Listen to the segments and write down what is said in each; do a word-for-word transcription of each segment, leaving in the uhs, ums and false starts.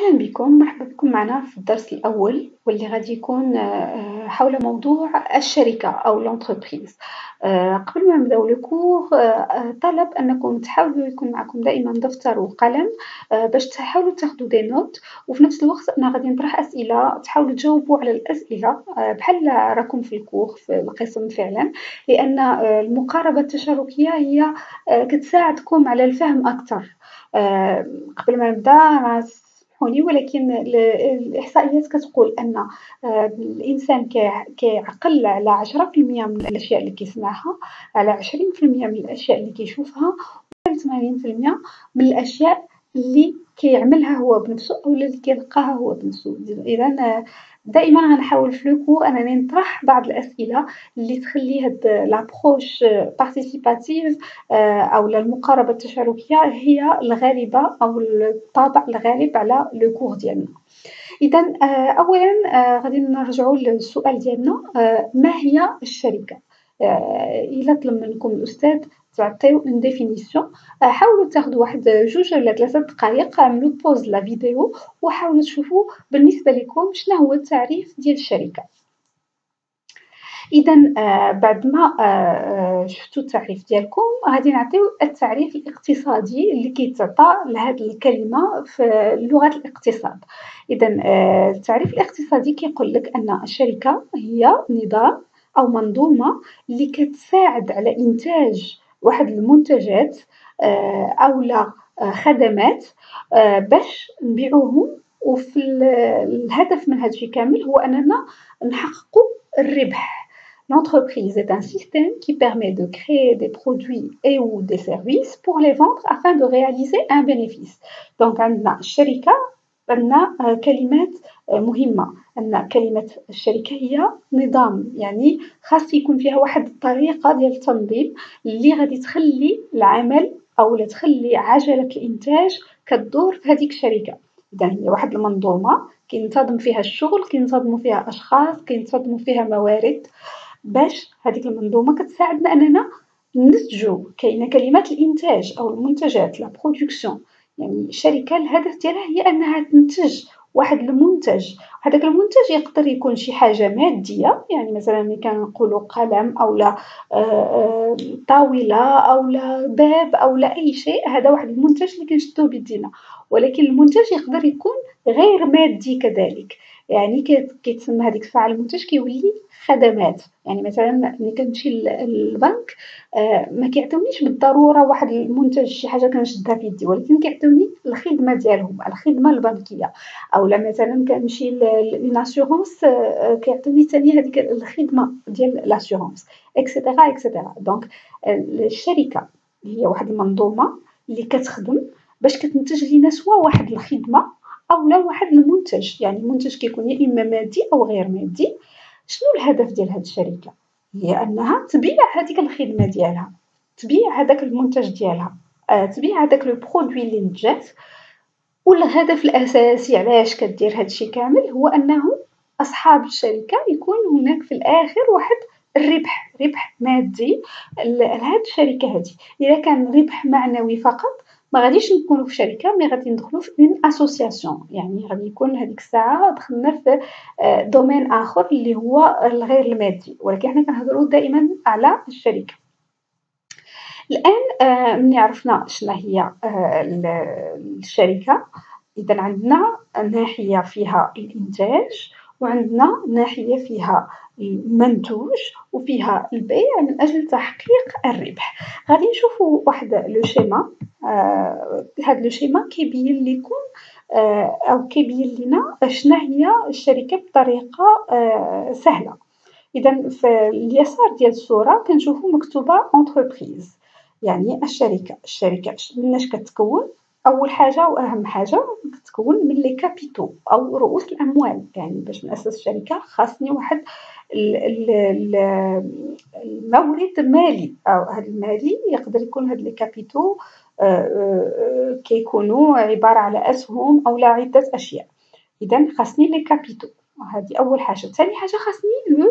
أهلا بكم، مرحبا بكم معنا في الدرس الأول واللي غادي يكون حول موضوع الشركة أو لونتربريز. قبل ما نبداو الكور طلب أنكم تحاولوا يكون معكم دائما دفتر وقلم باش تحاولوا تاخدوا دي نوت، وفي نفس الوقت أنا غادي نطرح أسئلة تحاولوا تجاوبوا على الأسئلة بحال راكم في الكور في القسم فعلا، لأن المقاربة التشاركية هي كتساعدكم على الفهم أكثر. قبل ما نبدا ولكن الإحصائيات كتقول أن الإنسان كيعقل على عشرة في المية من الأشياء اللي كيسمعها، على عشرين في المية من الأشياء اللي كيشوفها، وثمانين في المية من الأشياء اللي كيعملها هو بنفسه أو اللي كيلقاها هو بنفسه. إذا دائما غنحاول في لوكو انني نطرح بعض الاسئله اللي تخلي هاد لابروش بارتيسيباتيف او المقاربه التشاركيه هي الغالبه او الطابع الغالب على لوكو ديالنا. اذا اولا غادي نرجعوا للسؤال ديالنا، ما هي الشركه؟ الا طلب منكم الاستاذ تعطيو ان ديفينيسيون، حاولوا تاخذوا واحد جوج ولا ثلاثه دقائق، عملوا بوز لا فيديو وحاولوا تشوفوا بالنسبه لكم شنو هو التعريف ديال الشركه. اذا بعد ما شفتوا التعريف ديالكم غادي نعطيو التعريف الاقتصادي اللي كيتعطى لهذه الكلمه في لغه الاقتصاد. اذا التعريف الاقتصادي كيقول لك ان الشركه هي نظام او منظومه اللي كتساعد على انتاج واحد المنتجات او لا خدمات باش نبيعوهم، وفي الهدف من هادشي كامل هو اننا نحققوا الربح. L'entreprise est un système qui permet de créer des produits et ou des services pour les vendre afin de réaliser un bénéfice. Donc عندنا الشركه، عندنا كلمات مهمه، عندنا كلمه الشركه هي نظام، يعني خاص يكون فيها واحد الطريقه ديال التنظيم اللي غادي تخلي العمل او لا تخلي عجله الانتاج كدور في هذيك الشركه. اذا هي واحد المنظومه كينتظم فيها الشغل، كينتظموا فيها اشخاص، كينتظموا فيها موارد باش هذيك المنظومه كتساعدنا اننا ننتجوا. كاينه كلمات الانتاج او المنتجات، لا برودكسيون، يعني الشركه الهدف ديالها هي انها تنتج واحد المنتج. هذاك المنتج يقدر يكون شي حاجه ماديه، يعني مثلا ملي كنقولوا قلم او لا طاوله او لا باب او لا اي شيء، هذا واحد المنتج اللي كنشدوه بيدينا، ولكن المنتج يقدر يكون غير مادي كذلك، يعني كيتسمى هذيك الساعه المنتج كيولي خدمات. يعني مثلا ملي كنمشي للبنك ما كيعطيونيش بالضروره واحد المنتج شي حاجه كنشدها في يدي، ولكن كيعطيوني الخدمه ديالهم، الخدمه البنكيه. اولا مثلا كنمشي للاسيورونس كيعطيوني ثاني هذيك الخدمه ديال لاسيورونس اكسيتيرا اكسيتيرا. دونك الشركه هي واحد المنظومه اللي كتخدم باش كتنتج لينا سوا واحد الخدمه او لا واحد المنتج، يعني المنتج كيكون يا اما مادي او غير مادي. شنو الهدف ديال هاد الشركه؟ هي انها تبيع هذيك الخدمه ديالها، تبيع هذاك المنتج ديالها، آه، تبيع هذاك لو برودوي اللي نتجات. والهدف الاساسي علاش كدير هادشي كامل هو انه اصحاب الشركه يكون هناك في الاخر واحد الربح، ربح مادي لهاد الشركه هادي. اذا كان ربح معنوي فقط ما غاديش نكونوا في شركه، مي غادي ندخلوا في اون اسوسياسيون، يعني غادي يكون هذيك الساعه دخلنا في دومين اخر اللي هو الغير المادي، ولكن حنا كنهضروا دائما على الشركه. الان ملي عرفنا شنو هي الشركه، اذا عندنا ناحيه فيها الانتاج، وعندنا ناحيه فيها المنتوج، وفيها البيع من اجل تحقيق الربح. غادي نشوفوا واحد لو شيما، آه، هاد لو شيما كيبين لكم آه او كيبين لنا شنو هي الشركه بطريقه آه سهله. اذا في اليسار ديال الصوره كنشوفوا مكتوبه اونتربريز، يعني الشركه. الشركه مناش كتكون؟ اول حاجه واهم حاجه كتكون من لي كابيتو او رؤوس الاموال، يعني باش ناسس شركه خاصني واحد المورد مالي، او هذا المالي يقدر يكون هاد لي كابيتو كيكونوا عباره على اسهم او لا عده اشياء. اذا خاصني لي كابيتو، هذه اول حاجه. ثاني حاجه خاصني لو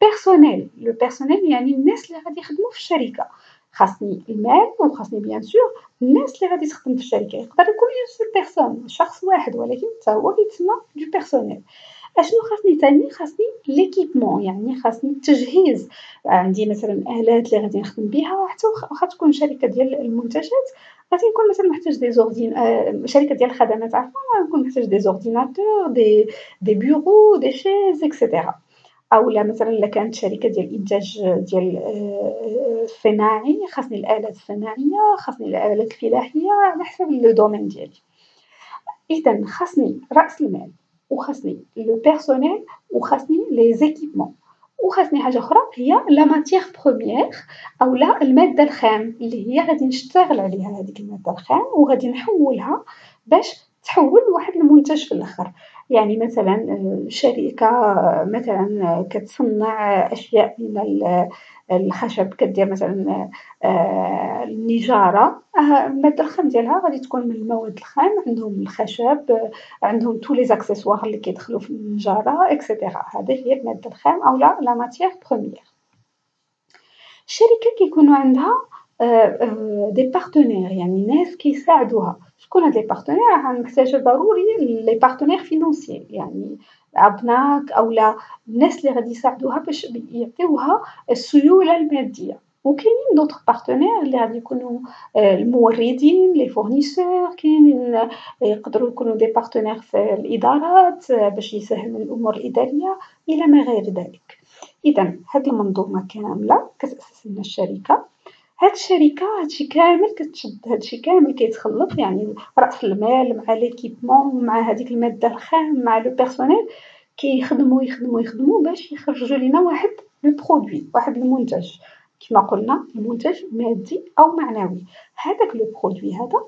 بيرسونيل، لو بيرسونيل يعني الناس اللي غادي يخدموا في الشركه، خاصني المال وخاصني بيان سور الناس اللي غادي تخدم في الشركه. يقدر يكون سول بيرسون شخص واحد، ولكن حتى هو كيتسمى دو بيرسونيل. اشنو خاصني ثاني؟ خاصني ليكيبمون، يعني خاصني التجهيز. عندي مثلا الالات اللي غادي نخدم بها، حتى واخا تكون شركه ديال المنتجات غادي نكون مثلا محتاج دي زوردين شركه ديال الخدمات، عفوا نكون محتاج دي زورديناتور دي دي بيرو دي شيز اكسيتيرا. اولا مثلا الا كانت شركه ديال الانتاج ديال الصناعي خاصني الالات الصناعيه، خاصني الالات الفلاحيه على حسب لو دومين ديالي. اذا خاصني راس المال وخاصني لو بيرسونيل وخاصني لي زيكيبمون، وخاصني حاجه اخرى هي لا ماتيير بروميير اولا الماده الخام اللي هي غادي نشتغل عليها. هذيك الماده الخام وغادي نحولها باش تحول لواحد المنتج في الاخر. يعني مثلا شركه مثلا كتصنع اشياء من الخشب، كدير مثلا النجاره، الماده الخام ديالها غادي تكون من المواد الخام. عندهم الخشب، عندهم تو لي زاكسيسوار اللي كيدخلوا في النجاره اكسيتيرا. هذه هي الماده الخام اولا لا ماتيير بروميير. الشركه كيكونوا عندها دي بارتنير، يعني ناس كيساعدوها. شكون هاد لي بارتنير؟ غنحتاج ضروري لي بارتنير فينونسيير، يعني ابناك اولا الناس اللي غادي يساعدوها باش يعطيوها السيوله الماديه. وكاينين دوطخ بارتنير اللي غادي يكونوا الموردين لي فورنيسور، كاينين يقدروا يكونوا دي بارتنير في الادارات باش يسهلوا الامور الاداريه الى ما غير ذلك. اذا هاد المنظومه كامله كتاسس لنا الشركه. هاد الشركه هادشي كامل كتشد، هادشي كامل كيتخلط، يعني راس المال مع ليكيبمون مع هذيك الماده الخام مع لو بيرسونيل، كيخدموا يخدموا يخدموا باش يخرجوا لينا واحد لو برودوي، واحد المنتج. كما قلنا المنتج مادي او معنوي. هذاك لو برودوي هذا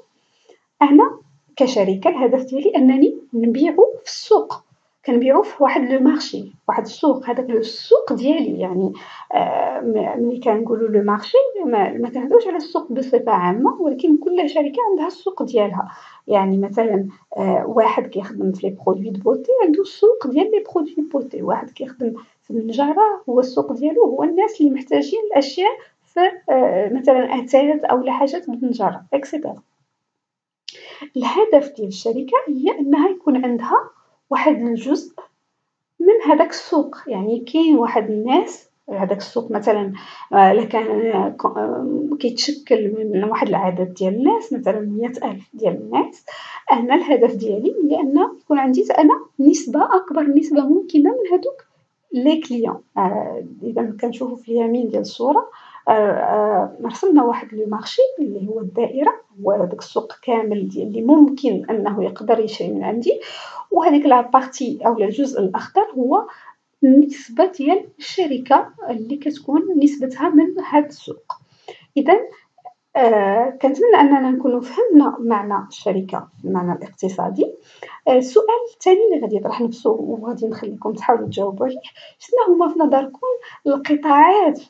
انا كشركه الهدف ديالي انني نبيعو في السوق، كنبيعو في واحد لو مارشي، واحد السوق. هذاك السوق ديالي، يعني آه ملي كنقولوا لو مارشي ما, ما كنهضروش على السوق بصفه عامه، ولكن كل شركه عندها السوق ديالها. يعني مثلا آه واحد كيخدم في لي برودوي دو بوتي عنده السوق ديال لي برودوي بوتي، واحد كيخدم في النجاره هو السوق ديالو هو الناس اللي محتاجين الاشياء في آه مثلا اتات او لا حاجات بالنجاره اكسيتيرا. الهدف ديال الشركه هي انها يكون عندها واحد الجزء من هذاك السوق، يعني كاين واحد الناس هذاك السوق مثلا لكان كيتشكل من واحد العدد ديال الناس، مثلا مئة ألف ديال الناس. انا الهدف ديالي هي ان يكون عندي انا نسبه اكبر نسبه ممكنه من هذوك لي كليون. اذا كنشوفوا في اليمين ديال الصوره رسمنا واحد لو مارشي اللي هو الدائره، هو هذاك السوق كامل ديال اللي ممكن انه يقدر يشري من عندي. وهذيك لا بارتي او الجزء الاخضر هو النسبه ديال الشركه اللي كتكون نسبتها من هذا السوق. اذا آه كنتمنى اننا نكونوا فهمنا معنى الشركه في المعنى الاقتصادي. آه السؤال الثاني اللي غادي نطرح نفسه وغادي نخليكم تحاولوا تجاوبوا عليه، شنو هما في نظركم القطاعات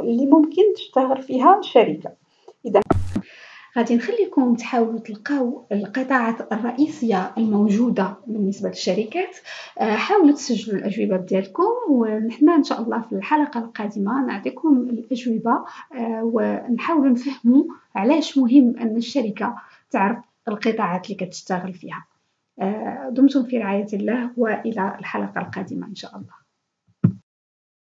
اللي ممكن تشتغل فيها شركه؟ اذا غادي نخليكم تحاولوا تلقاو القطاعات الرئيسيه الموجوده بالنسبه للشركات. حاولوا تسجلوا الاجوبه ديالكم، ونحن ان شاء الله في الحلقه القادمه نعطيكم الاجوبه ونحاولوا نفهموا علاش مهم ان الشركه تعرف القطاعات اللي كتشتغل فيها. دمتم في رعايه الله والى الحلقه القادمه ان شاء الله.